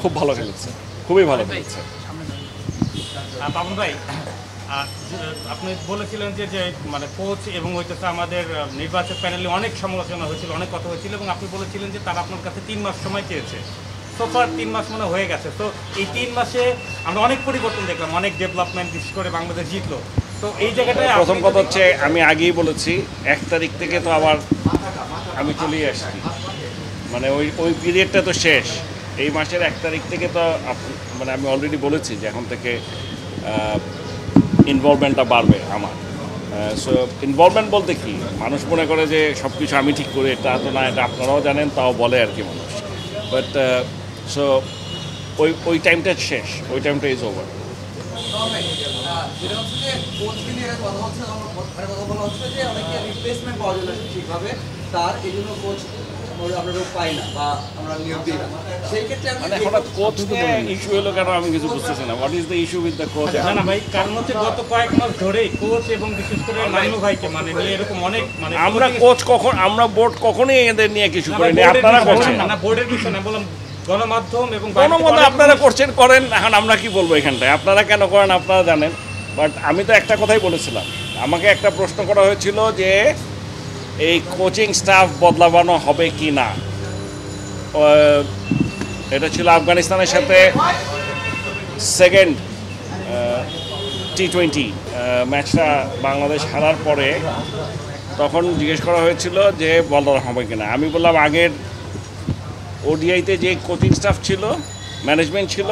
খুব ভালো খেলেছে খুবই ভালো খেলেছে পাপন ভাই আপনি বলেছিলেন যে মানে কোচ এবং হইতেছে আমাদের নির্বাচক প্যানেলে অনেক সমালোচনা হয়েছিল অনেক কথা হয়েছিল এবং আপনি বলেছিলেন যে তারা আপনার কাছে 3 মাস সময় চেয়েছে তো পর 3 মাস মনে হয়ে গেছে তো এই 3 মাসে আমরা অনেক পরিবর্তন দেখলাম অনেক ডেভেলপমেন্ট বিশেষ করে বাংলাদেশ জিতলো তো এই জায়গাটায় প্রথম কথা হচ্ছে আমি আগেই বলেছি 1 তারিখ থেকে তো আবার আমি চলে আসছি মানে ওই পিরিয়ডটা তো শেষ এই মাসের 1 তারিখ থেকে তো মানে আমি অলরেডি বলেছি যে এখন থেকে ইনভলভমেন্টটা বাড়বে আমার সো ইনভলভমেন্ট বলতে কি মানুষ মনে করে যে সব কিছু আমি ঠিক করি এটা তো না এটা আপনারাও জানেন তাও বলে আর কি মানুষ বাট সো ওই টাইমটা শেষ ওই টাইমটা ইজ ওভার গণমাধ্যম এবং আপনারা করছেন করেন এখন আমরা কি বলবো এখানটায় আপনারা কেন করেন আপনারা জানেন বাট আমি তো একটা কথাই বলেছিলাম আমাকে একটা প্রশ্ন করা হয়েছিল যে এই কোচিং স্টাফ বদলাবানো হবে কি না এটা ছিল আফগানিস্তানের সাথে সেকেন্ড টি-20 ম্যাচটা বাংলাদেশ হারার পরে তখন জিজ্ঞেস করা হয়েছিল যে বদলানো হবে কি না আমি বললাম আগের ওডিআইতে যে কোচিং স্টাফ ছিল ম্যানেজমেন্ট ছিল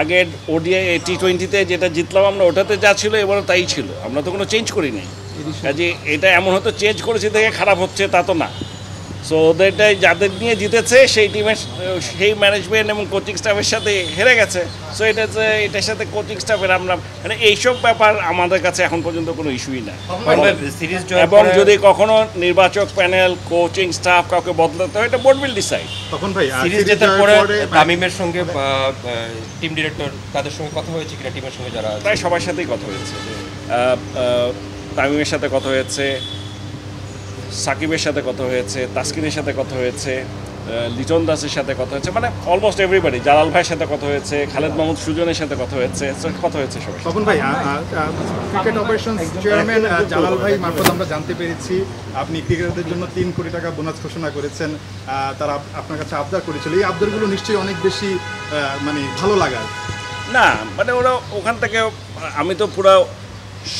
আগের ওডিআই টি-20তে যেটা জিতলাম আমরা ওটাতে যা ছিল এবারও তাই ছিল আমরা তো কোনো চেঞ্জ করিনি কাজে এটা এমন হয়তো চেঞ্জ করেছে দেখে খারাপ হচ্ছে তা তো না সো ওদেরটাই যাদের নিয়ে জিতেছে সেই টিমের সেই ম্যানেজমেন্ট এবং কোচিং স্টাফের সাথে হেরে গেছে সো এটার সাথে কোচিং স্টাফের আমরা মানে এইসব ব্যাপার আমাদের কাছে এখন পর্যন্ত কোনো ইস্যুই না এবং যদি কখনো নির্বাচক প্যানেল কোচিং স্টাফ কাউকে বদলাতে হয় এটা বোর্ড উইল ডিসাইড তখন ভাই সিরিজ জেতার পরে তামিমের সঙ্গে টিম ডিরেক্টর তাদের সঙ্গে কথা হয়েছে কিনা টিমের সঙ্গে যারা প্রায় সবার সাথেই কথা হয়েছে তামিমের সাথে কথা হয়েছে সাকিবের সাথে কথা হয়েছে তাসকিনের সাথে কথা হয়েছে লিটন দাসের সাথে কথা হয়েছে মানে অলমোস্ট এভরিবডি জালাল ভাইয়ের সাথে কথা হয়েছে খালেদ মাহমুদ সুজনের সাথে কথা হয়েছে কথা হয়েছে সবাই তপন ভাই ক্রিকেট অপারেশনস চেয়ারম্যান জালাল ভাই মারফত আমরা জানতে পেরেছি আপনি ক্রিকেটারদের জন্য 3 কোটি টাকা বোনাস ঘোষণা করেছেন তারা আপনার কাছে আবদার করেছিল এই আবদারগুলো নিশ্চয়ই অনেক বেশি মানে ভালো লাগার না মানে ওরা ওখান থেকে আমি তো পুরো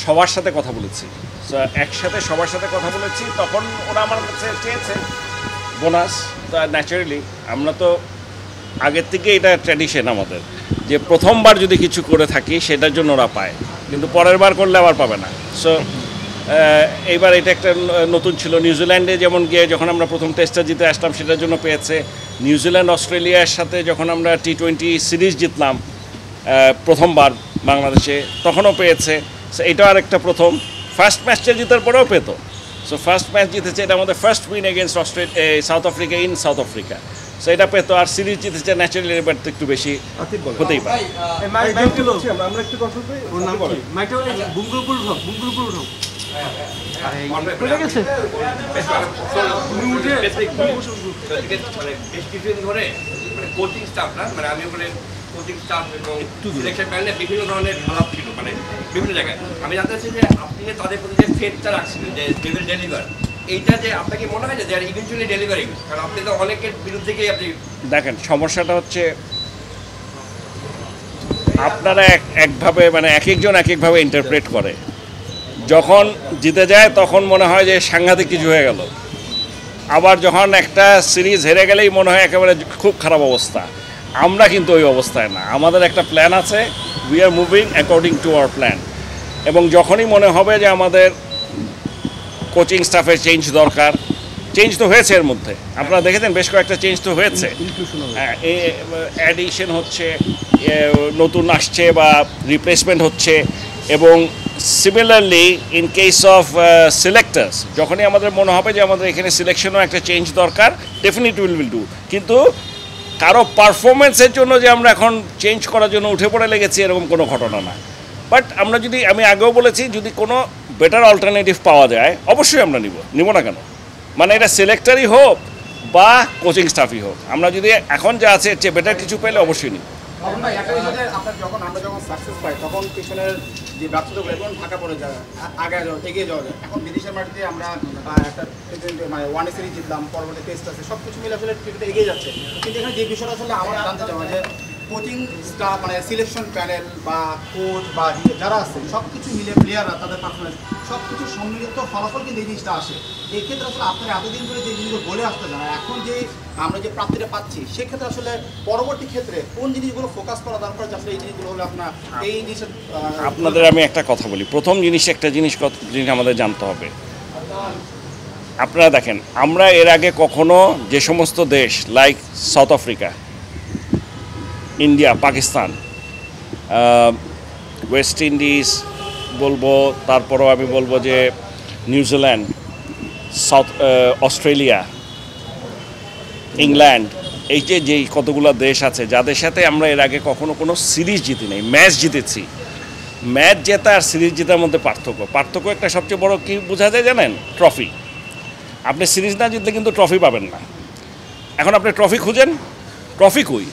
সবার সাথে কথা বলেছি সো একসাথে সবার সাথে কথা বলেছি তখন ওরা আমার কাছে চেয়েছে বোনাস তা ন্যাচারালি আমরা তো আগের থেকে এটা ট্র্যাডিশন আমাদের যে প্রথমবার যদি কিছু করে থাকি সেটার জন্য ওরা পায় কিন্তু পরের বার করলে আবার পাবে না সো এইবার এটা একটা নতুন ছিল নিউজিল্যান্ডে যেমন গিয়ে যখন আমরা প্রথম টেস্টটা জিতে আসলাম সেটার জন্য পেয়েছে নিউজিল্যান্ড অস্ট্রেলিয়ার সাথে যখন আমরা টি-20 সিরিজ জিতলাম প্রথমবার বাংলাদেশে তখনও পেয়েছে সো এটা আরেকটা প্রথম ফার্স্ট ম্যাচটা জেতার পরেও পেত সো ফার্স্ট ম্যাচ জিতেছে এটা আমাদের first win against South Africa in South Africa so এটা পেতো আর সিরিজ জিতেছে ন্যাচারালি এবার তো একটু বেশি হতেই পারে বিভিন্ন ধরনের আলাপ ছিল মানে বিভিন্ন জায়গায় আমি জানতে চাচ্ছি যে আপনি তাদের প্রতি যে ফেথটা রাখছিলেন যে দে উইল ডেলিভার এইটা যে আপনাকে মনে হয় যে দে আর ইভেন্টুয়ালি ডেলিভারিং কারণ আপনি তো অনেকের বিরুদ্ধে গিয়ে আপনি দেখেন সমস্যাটা হচ্ছে আপনারা একভাবে মানে এক একজন এক একভাবে ইন্টারপ্রেট করে যখন জিতে যায় তখন মনে হয় যে সাংঘাতিক কিছু হয়ে গেল আবার যখন একটা সিরিজ হেরে গেলেই মনে হয় একেবারে খুব খারাপ অবস্থা আমরা কিন্তু ওই অবস্থায় না আমাদের একটা প্ল্যান আছে we are moving according to our plan এবং যখনই মনে হবে যে আমাদের কোচিং স্টাফের চেঞ্জ দরকার চেঞ্জ তো হয়েছে এর মধ্যে আপনারা দেখেছেন বেশ কয়েকটা চেঞ্জ তো হয়েছে অ্যাডিশন হচ্ছে নতুন আসছে বা রিপ্লেসমেন্ট হচ্ছে এবং similarly in case of selectors যখনই আমাদের মনে হবে যে আমাদের এখানে সিলেকশনও একটা চেঞ্জ দরকার ডেফিনেটলি উইল ডু কিন্তু কারো পারফরমেন্সের জন্য যে আমরা এখন চেঞ্জ করার জন্য উঠে পড়ে লেগেছি এরকম কোনো ঘটনা না বাট আমরা যদি আমি আগেও বলেছি যদি কোনো বেটার অল্টারনেটিভ পাওয়া যায় অবশ্যই আমরা নিব না কেন মানে এটা সিলেক্টারই হোক বা কোচিং স্টাফই হোক আমরা যদি এখন যা আছে চেয়ে বেটার কিছু পেলে অবশ্যই নিই। যখন আমরা যখন সাকসেস পাই তখন পিছনের যে ব্যবসাগুলো এখন ঢাকা পড়ে যায় আগে এগিয়ে যাওয়া যায়। এখন বিদেশের মাটিতে আমরা একটা মানে ওয়ান সিরিজ জিতলাম, পরবর্তী টেস্ট আছে, সব কিছু মিলে আসলে ক্রিকেটে এগিয়ে যাচ্ছে। কিন্তু এখানে যে বিষয়টা আসলে আমার জানতে চাওয়া যে কোচিং স্টাফ মানে সিলেকশন প্যানেল বা কোচ বা যারা আছে সব কিছু মিলে প্লেয়াররা তাদের পারফরমেন্স সব কিছু সম্মিলিত ফলাফল কিন্তু এই জিনিসটা আসে। এই ক্ষেত্রে আসলে আপনারা এতদিন ধরে যে জিনিসগুলো বলে আসতে না এখন যে আমরা যে প্রাপ্তিটা পাচ্ছি সেক্ষেত্রে আসলে পরবর্তী ক্ষেত্রে কোন জিনিসগুলো ফোকাস করা দরকার যে আসলে এই জিনিসগুলো হলে আপনার এই জিনিস আপনাদের আমি একটা কথা বলি। প্রথম জিনিস একটা জিনিস আমাদের জানতে হবে। আপনারা দেখেন আমরা এর আগে কখনো যে সমস্ত দেশ like South Africa, India, Pakistan, West Indies বলবো, তারপরও আমি বলবো যে নিউজিল্যান্ড, সাউথ অস্ট্রেলিয়া, ইংল্যান্ড, এই যে যেই কতগুলো দেশ আছে যাদের সাথে আমরা এর আগে কখনো কোনো সিরিজ জিতি নেই, ম্যাচ জিতেছি। ম্যাচ জেতা আর সিরিজ জেতার মধ্যে পার্থক্য একটা সবচেয়ে বড় কী বোঝা যায় জানেন? ট্রফি। আপনি সিরিজ না জিতলে কিন্তু ট্রফি পাবেন না। এখন আপনি ট্রফি খুঁজেন, ট্রফি কই?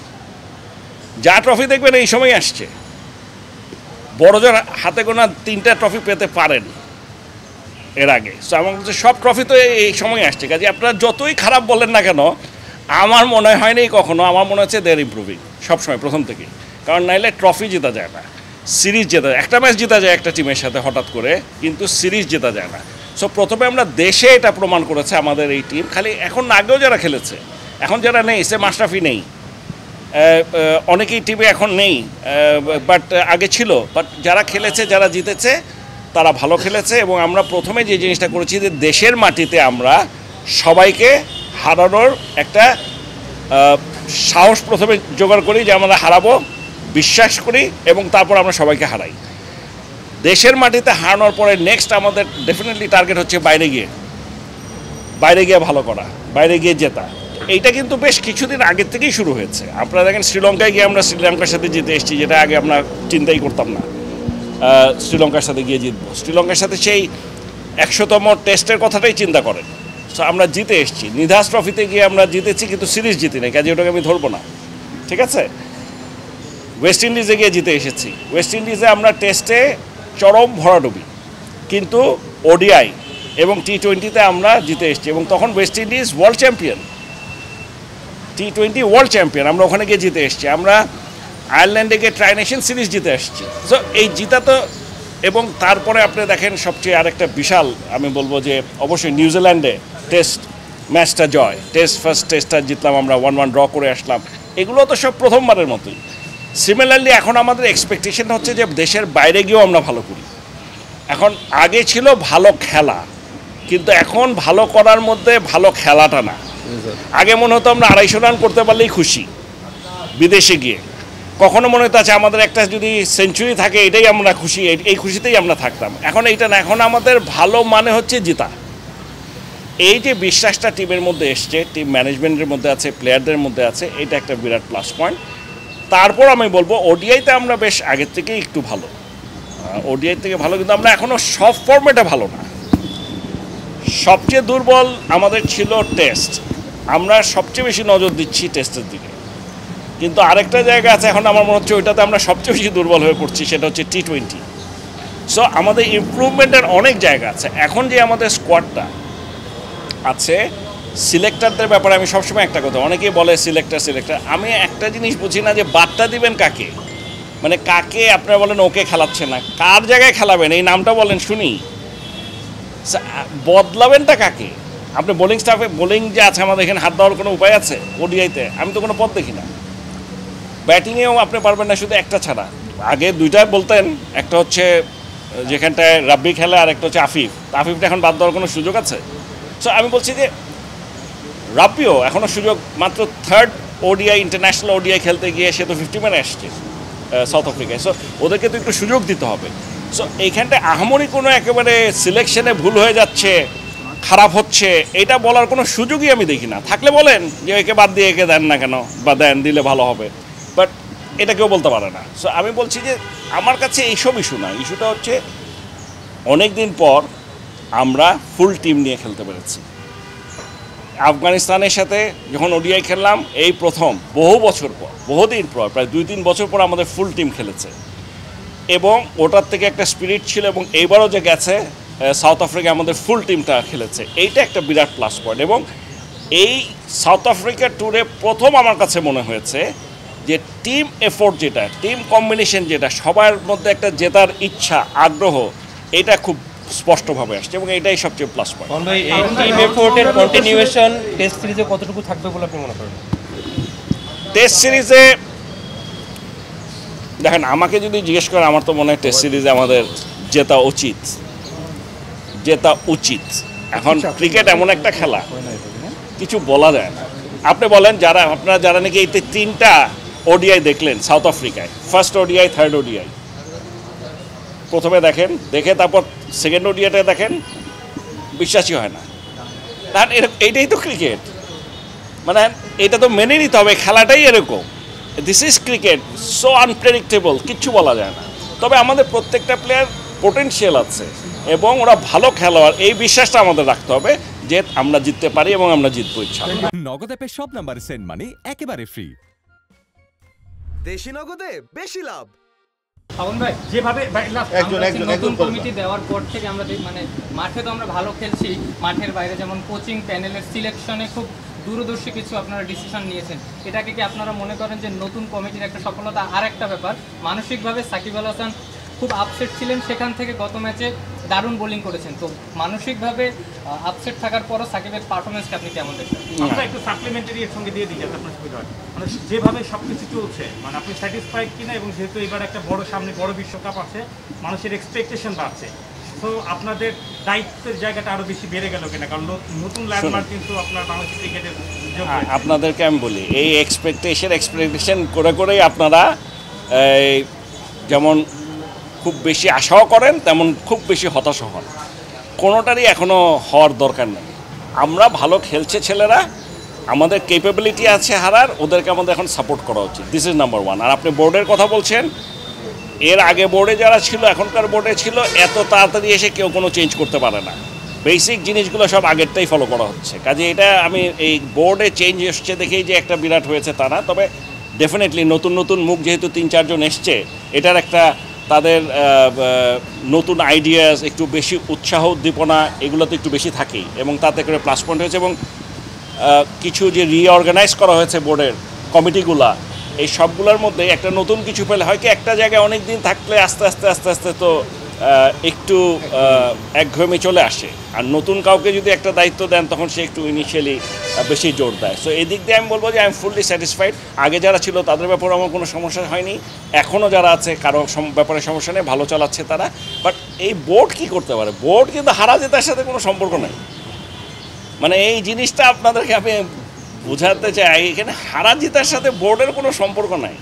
যা ট্রফি দেখবেন এই সময় আসছে। বড়জন হাতে গোনা তিনটা ট্রফি পেতে পারেন এর আগে। সো আমার সব ট্রফি তো এই সময় আসছে। কাজে আপনারা যতই খারাপ বলেন না কেন আমার মনে হয় নাই কখনো, আমার মনে হচ্ছে দেয়ার ইম্প্রুভিং সবসময় প্রথম থেকে। কারণ নাইলে ট্রফি জেতা যায় না, সিরিজ জেতা যায়, একটা ম্যাচ জেতা যায় একটা টিমের সাথে হঠাৎ করে, কিন্তু সিরিজ জেতা যায় না। সো প্রথমে আমরা দেশে এটা প্রমাণ করেছে আমাদের এই টিম। খালি এখন আগেও যারা খেলেছে, এখন যারা নেই, সে মাশরাফি নেই, অনেকেই টিমে এখন নেই, বাট আগে ছিল, বাট যারা খেলেছে যারা জিতেছে তারা ভালো খেলেছে। এবং আমরা প্রথমে যে জিনিসটা করেছি যে দেশের মাটিতে আমরা সবাইকে হারানোর একটা সাহস প্রথমে জোগাড় করি যে আমরা হারাবো, বিশ্বাস করি, এবং তারপর আমরা সবাইকে হারাই। দেশের মাটিতে হারানোর পরে নেক্সট আমাদের ডেফিনেটলি টার্গেট হচ্ছে বাইরে গিয়ে ভালো করা, বাইরে গিয়ে জেতা। এইটা কিন্তু বেশ কিছুদিন আগের থেকেই শুরু হয়েছে। আপনারা দেখেন শ্রীলঙ্কায় গিয়ে আমরা শ্রীলঙ্কার সাথে জিতে এসেছি, যেটা আগে আমরা চিন্তাই করতাম না শ্রীলঙ্কার সাথে গিয়ে জিতবো। শ্রীলঙ্কার সাথে সেই 100তম টেস্টের কথাটাই চিন্তা করেন। সো আমরা জিতে এসেছি। নিধাস ট্রফিতে গিয়ে আমরা জিতেছি কিন্তু সিরিজ জিতি নাই, কাজে ওটাকে আমি ধরবো না, ঠিক আছে। ওয়েস্ট ইন্ডিজে গিয়ে জিতে এসেছি। ওয়েস্ট ইন্ডিজে আমরা টেস্টে চরম ভরাডুবি, কিন্তু ওডিআই এবং T20-তে আমরা জিতে এসেছি। এবং তখন West Indies world champion, T20 world champion, আমরা ওখানে গিয়ে জিতে এসেছি। আমরা আয়ারল্যান্ডে গিয়ে ট্রাই নেশন সিরিজ জিতে এসেছি। সো এই জিতা তো, এবং তারপরে আপনি দেখেন সবচেয়ে আরেকটা বিশাল আমি বলবো যে অবশ্যই নিউজিল্যান্ডে টেস্ট ম্যাচটা জয়, ফার্স্ট টেস্টটা জিতলাম আমরা, 1-1 ড্র করে আসলাম। এগুলো তো সব প্রথমবারের মতোই। সিমিলারলি এখন আমাদের এক্সপেকটেশন হচ্ছে যে দেশের বাইরে গিয়েও আমরা ভালো করি। এখন আগে ছিল ভালো খেলা, কিন্তু এখন ভালো করার মধ্যে ভালো খেলাটা না। আগে মনে হতো আমরা 250 রান করতে পারলেই খুশি বিদেশে গিয়ে, কখনো মনে হতো আছে আমাদের একটা যদি সেঞ্চুরি থাকে এটাই আমরা খুশি, এই খুশিতেই আমরা থাকতাম। এখন এইটা না, এখন আমাদের ভালো মানে হচ্ছে জেতা। এই যে বিশ্বাসটা টিমের মধ্যে এসছে, টিম ম্যানেজমেন্টের মধ্যে আছে, প্লেয়ারদের মধ্যে আছে, এটা একটা বিরাট প্লাস পয়েন্ট। তারপর আমি বলবো ওডিআইতে আমরা বেশ আগের থেকেই একটু ভালো, ওডিআই থেকে ভালো, কিন্তু আমরা এখনও সব ফর্মেটে ভালো না। সবচেয়ে দুর্বল আমাদের ছিল টেস্ট। আমরা সবচেয়ে বেশি নজর দিচ্ছি টেস্টের দিকে, কিন্তু আরেকটা জায়গা আছে এখন আমার মনে হচ্ছে ওইটাতে আমরা সবচেয়ে বেশি দুর্বল হয়ে পড়ছি, সেটা হচ্ছে T20। সো আমাদের ইমপ্রুভমেন্টের অনেক জায়গা আছে। এখন যে আমাদের স্কোয়াডটা আছে, সিলেক্টরদের ব্যাপারে আমি সবসময় একটা কথা, অনেকেই বলে সিলেক্টর, আমি একটা জিনিস বুঝি না যে বাদটা দিবেন কাকে, মানে কাকে আপনারা বলেন ওকে খেলাচ্ছে না, কার জায়গায় খেলাবেন এই নামটা বলেন শুনি, বদলাবেনটা কাকে? আপনি বোলিং স্টাফে, বোলিং যে আছে আমাদের এখানে হাত দেওয়ার কোনো উপায় আছে ওডিআইতে? আমি তো কোনো পথ দেখি না। ব্যাটিংয়েও আপনি পারবেন না শুধু একটা ছাড়া। আগে দুইটা বলতেন, একটা হচ্ছে যেখানটায় রাব্বি খেলে আর একটা হচ্ছে আফিফ। আফিফটা এখন বাদ দেওয়ার কোনো সুযোগ আছে? সো আমি বলছি যে রাব্বিও এখনও সুযোগ, মাত্র থার্ড ওডিআই, ইন্টারন্যাশনাল ওডিআই খেলতে গিয়ে সে তো 50 ম্যানে আসছে সাউথ আফ্রিকায়। সো ওদেরকে তো একটু সুযোগ দিতে হবে। সো এইখানটায় আহামরি কোনো একেবারে সিলেকশনে ভুল হয়ে যাচ্ছে, খারাপ হচ্ছে, এটা বলার কোনো সুযোগই আমি দেখি না। থাকলে বলেন যে একে বাদ দিয়ে একে দেন না কেন, বা দেন, দিলে ভালো হবে, বাট এটা কেউ বলতে পারে না। সো আমি বলছি যে আমার কাছে এইসব ইস্যু না, ইস্যুটা হচ্ছে অনেক দিন পর আমরা ফুল টিম নিয়ে খেলতে পেরেছি। আফগানিস্তানের সাথে যখন ওডিআই খেললাম এই প্রথম বহু বছর পর বহুদিন পর প্রায় 2-3 বছর পর আমাদের ফুল টিম খেলেছে এবং ওটার থেকে একটা স্পিরিট ছিল এবং এইবারও যে গেছে সাউথ আফ্রিকা আমাদের ফুল টিমটা খেলেছে এইটা একটা বিরাট প্লাস পয়েন্ট এবং এই সাউথ আফ্রিকা ট্যুরে প্রথম আমার কাছে মনে হয়েছে যে টিম এফোর্ট যেটা টিম কম্বিনেশন যেটা সবার মধ্যে একটা জেতার ইচ্ছা আগ্রহ এটা খুব স্পষ্টভাবে আসছে এবং এটাই সবচেয়ে প্লাস পয়েন্ট। ভাই এই টিম এফোর্টের কন্টিনিউয়েশন টেস্ট সিরিজে কতটুকু থাকবে বলে আপনি মনে করেন? টেস্ট সিরিজে দেখেন আমাকে যদি জিজ্ঞেস করেন আমার তো মনে হয় টেস্ট সিরিজে আমাদের জেতা উচিত। এখন ক্রিকেট এমন একটা খেলা কিছু বলা যায় না। আপনি বলেন আপনারা যারা নাকি এই 3টা ওডিআই দেখলেন সাউথ আফ্রিকায়, ফার্স্ট ওডিআই, থার্ড ওডিআই, প্রথমে দেখে তারপর সেকেন্ড ওডিআইটা দেখেন, বিশ্বাসই হয় না। তার এইটাই তো ক্রিকেট, মানে এটা তো মেনে নিতে হবে, খেলাটাই এরকম। This is cricket, so unpredictable, কিচ্ছু বলা যায় না। তবে আমাদের প্রত্যেকটা প্লেয়ার পোটেনশিয়াল আছে এবং ওরা ভালো খেলোয়াড়, এই বিশ্বাসটা আমাদের রাখতে হবে যে আমরা জিততে পারি এবং আমরা জিতবো ইনশাআল্লাহ। নগদ অ্যাপে সব নাম্বার সেন্ড মানি একেবারে ফ্রি, দেশি নগদে বেশি লাভ। পাবন ভাই যেভাবে নতুন কমিটি দেওয়ার পর থেকে আমরা মানে মাঠে তো আমরা ভালো খেলছি, মাঠের বাইরে যেমন কোচিং প্যানেলের সিলেকশনে খুব দূরদর্শী কিছু আপনারা ডিসিশন নিয়েছেন, এটাকে কি আপনারা মনে করেন যে নতুন কমিটির একটা সফলতা? আর একটা ব্যাপার, মানসিকভাবে সাকিব আল হাসান খুব আপসেট ছিলেন, সেখান থেকে গত ম্যাচে দারুণ বোলিং করেছেন, তো মানসিকভাবে আপসেট থাকার পরও সাকিবের পারফরমেন্সটা আপনি কেমন দেখেন? আমরা একটু সাপ্লিমেন্টারি এর সঙ্গে দিয়ে দিই যাতে আপনার সুবিধা হয়, মানে যেভাবে সব কিছু চলছে মানে আপনি স্যাটিসফাইড কিনা, এবং যেহেতু এবার একটা বড় সামনে বড় বিশ্বকাপ আছে, মানুষের এক্সপেকটেশন বাড়ছে, তো আপনাদের দায়িত্বের জায়গাটা আরও বেশি বেড়ে গেল কিনা, কারণ নতুন ল্যান্ডমার্ক কিন্তু আপনার বাংলাদেশ ক্রিকেটের। আপনাদেরকে আমি বলি এই এক্সপেকটেশন করে করেই আপনারা এই যেমন খুব বেশি আশাও করেন তেমন খুব বেশি হতাশা হন, কোনোটারই এখনও হওয়ার দরকার নেই। আমরা ভালো খেলছে ছেলেরা, আমাদের ক্যাপাবিলিটি আছে হারার, ওদেরকে আমাদের এখন সাপোর্ট করা উচিত, দিস ইজ নাম্বার ওয়ান। আর আপনি বোর্ডের কথা বলছেন, এর আগে বোর্ডে যারা ছিল এখনকার বোর্ডে ছিল এত তাড়াতাড়ি এসে কেউ কোনো চেঞ্জ করতে পারে না, বেসিক জিনিসগুলো সব আগেরটাই ফলো করা হচ্ছে, কাজে এটা আমি এই বোর্ডে চেঞ্জ এসছে দেখেই যে একটা বিরাট হয়েছে তা না, তবে ডেফিনেটলি নতুন নতুন মুখ যেহেতু 3-4 জন এসছে, এটার একটা তাদের নতুন আইডিয়াস, একটু বেশি উৎসাহ উদ্দীপনা এগুলো তো একটু বেশি থাকেই এবং তাতে করে প্লাস পয়েন্ট হয়েছে। এবং কিছু যে রিঅর্গানাইজ করা হয়েছে বোর্ডের কমিটিগুলা, এই সবগুলোর মধ্যে একটা নতুন কিছু পেলে হয় কি একটা জায়গায় অনেক দিন থাকলে আস্তে আস্তে তো একটু একঘেয়েমি চলে আসে, আর নতুন কাউকে যদি একটা দায়িত্ব দেন তখন সে একটু ইনিশিয়ালি বেশি জোর দেয়। সো এই দিক দিয়ে আমি বলবো যে আই এম ফুললি স্যাটিসফাইড, আগে যারা ছিল তাদের ব্যাপারে আমার কোনো সমস্যা হয়নি, এখনও যারা আছে কারো ব্যাপারে সমস্যা নেই, ভালো চালাচ্ছে তারা। বাট এই বোর্ড কী করতে পারে? বোর্ড কিন্তু হারা জেতার সাথে কোনো সম্পর্ক নেই, মানে এই জিনিসটা আপনাদেরকে আমি বোঝাতে চাই, এখানে হারা জেতার সাথে বোর্ডের কোনো সম্পর্ক নাই।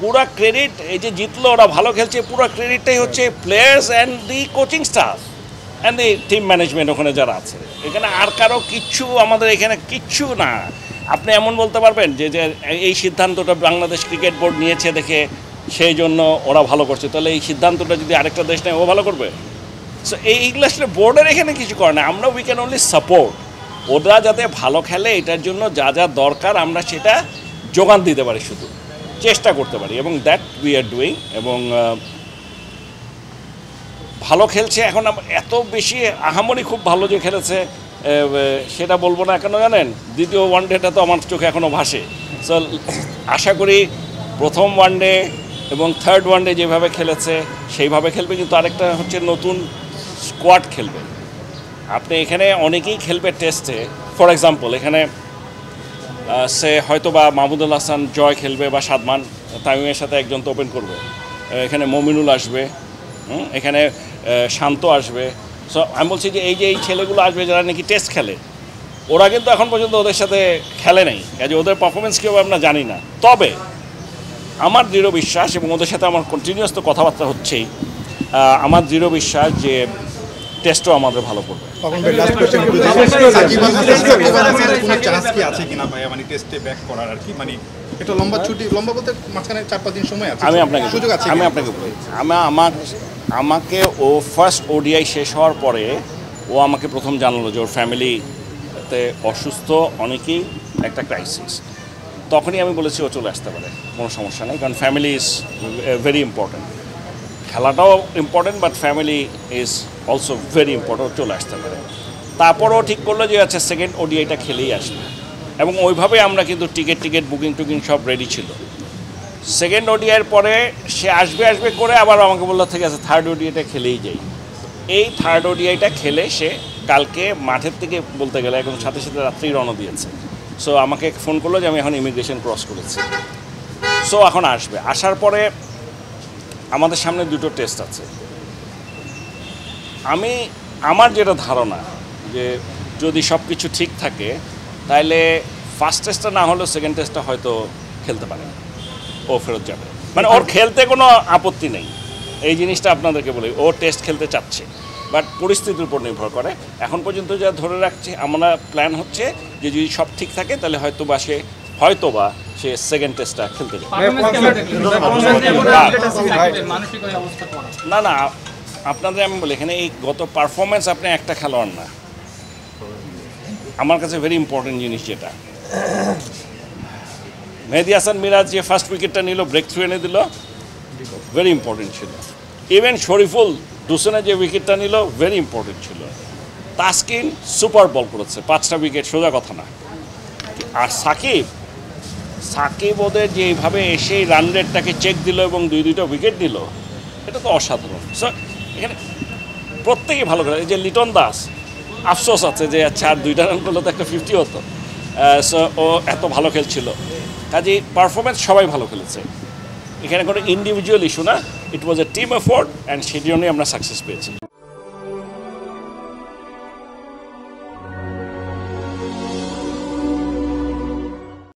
পুরা ক্রেডিট এই যে জিতলো ওরা ভালো খেলছে, পুরো ক্রেডিটটাই হচ্ছে players and the coaching staff and the team management ওখানে যারা আছে, এখানে আর কারো কিচ্ছু আমাদের এখানে কিচ্ছু না। আপনি এমন বলতে পারবেন যে এই সিদ্ধান্তটা বাংলাদেশ ক্রিকেট বোর্ড নিয়েছে দেখে সেই জন্য ওরা ভালো করছে, তাহলে এই সিদ্ধান্তটা যদি আরেকটা দেশ নেয় ও ভালো করবে? সো এইগুলো আসলে বোর্ডের এখানে কিছু করে না, আমরা উই ক্যান অনলি সাপোর্ট, ওরা যাতে ভালো খেলে এটার জন্য যা যা দরকার আমরা সেটা যোগান দিতে পারি, শুধু চেষ্টা করতে পারি, এবং দ্যাট উই আর ডুইং। এবং ভালো খেলছে এখন, এত বেশি আহামরি খুব ভালো যে খেলেছে সেটা বলবো না কেন জানেন, দ্বিতীয় ওয়ানডেটা তো আমার চোখে এখনও ভাসে। সো আশা করি প্রথম ওয়ানডে এবং থার্ড ওয়ানডে যেভাবে খেলেছে সেইভাবে খেলবে, কিন্তু আরেকটা হচ্ছে নতুন স্কোয়াড খেলবে। আপনি এখানে অনেকেই খেলবে টেস্টে, ফর এক্সাম্পল এখানে সে হয়তো বা মাহমুদুল হাসান জয় খেলবে বা সাদমান, তামিমের সাথে একজন তো ওপেন করবে, এখানে মোমিনুল আসবে, এখানে শান্ত আসবে। সো আমি বলছি যে এই ছেলেগুলো আসবে যারা নাকি টেস্ট খেলে, ওরা কিন্তু এখন পর্যন্ত ওদের সাথে খেলে নেই, কাজে ওদের পারফরমেন্স কী হবে আমরা জানি না। তবে আমার দৃঢ় বিশ্বাস, এবং ওদের সাথে আমার কন্টিনিউয়াস তো কথাবার্তা হচ্ছেই, আমার দৃঢ় বিশ্বাস যে টেস্টও আমাদের ভালো করবে। আমি আপনাকে বলি, আমাকে ও ফার্স্ট ওডিআই শেষ হওয়ার পরে ও আমাকে প্রথম জানালো যে ওর ফ্যামিলি সাথে অসুস্থ অনেকেই একটা ক্রাইসিস তখনই আমি বলেছি ও চলে আসতে পারে কোনো সমস্যা নাই কারণ ফ্যামিলি ইজ ভেরি ইম্পর্টেন্ট খেলাটাও important but family is also very important চলে আসতে পারে তারপরও ঠিক করলো যে আচ্ছা সেকেন্ড ওডিআইটা খেলেই আসবে এবং ওইভাবে আমরা কিন্তু টিকিট বুকিং টুকিং সব রেডি ছিল সেকেন্ড ওডিআইয়ের পরে সে আসবে করে আবার আমাকে বললো ঠিক আছে থার্ড ওডিআইটা খেলেই যাই এই থার্ড ওডিআইটা খেলে সে কালকে মাঠের থেকে বলতে গেলে এখন সাথে সাথে রাত্রেই রওনা দিয়েছে সো আমাকে ফোন করলো যে আমি এখন ইমিগ্রেশন ক্রস করেছি সো এখন আসবে আসার পরে আমাদের সামনে দুটো টেস্ট আছে আমার যেটা ধারণা যে যদি সব কিছু ঠিক থাকে তাহলে ফার্স্ট টেস্টটা না হলেও সেকেন্ড টেস্টটা হয়তো খেলতে পারে ও ফেরত যাবে মানে ওর খেলতে কোনো আপত্তি নেই এই জিনিসটা আপনাদেরকে বলি ও টেস্ট খেলতে চাচ্ছে বাট পরিস্থিতির উপর নির্ভর করে এখন পর্যন্ত যা ধরে রাখছি আমরা প্ল্যান হচ্ছে যে যদি সব ঠিক থাকে তাহলে হয়তো বা সে সেকেন্ড টেস্টটা খেলতে যাবে না আপনাদের আমি বলি এখানে এই গত পারফরমেন্স আপনি একটা খেলোয়াড় না আমার কাছে ভেরি ইম্পর্টেন্ট জিনিস যেটা মেহেদি হাসান মিরাজ যে ফার্স্ট উইকেটটা নিল ব্রেক থ্রু এনে দিল ভেরি ইম্পর্টেন্ট ছিল ইভেন শরীফুল দুসনে যে উইকেটটা নিল ভেরি ইম্পর্টেন্ট ছিল তাসকিন সুপার বল করেছে 5টা উইকেট সোজা কথা না আর সাকিব ওদের যেভাবে এসে রান রেটটাকে চেক দিল এবং দুইটা উইকেট নিল এটা তো অসাধারণ সো এখানে প্রত্যেকেই ভালো করে এই যে লিটন দাস আফসোস আছে যে আচ্ছা 2টা রান করলে তো একটা 50 হতো সো ও এত ভালো খেলছিল কাজেই পারফরমেন্স সবাই ভালো খেলেছে এখানে কোনো ইন্ডিভিজুয়াল ইস্যু না it was a team effort and সেটি আমরা সাকসেস পেয়েছি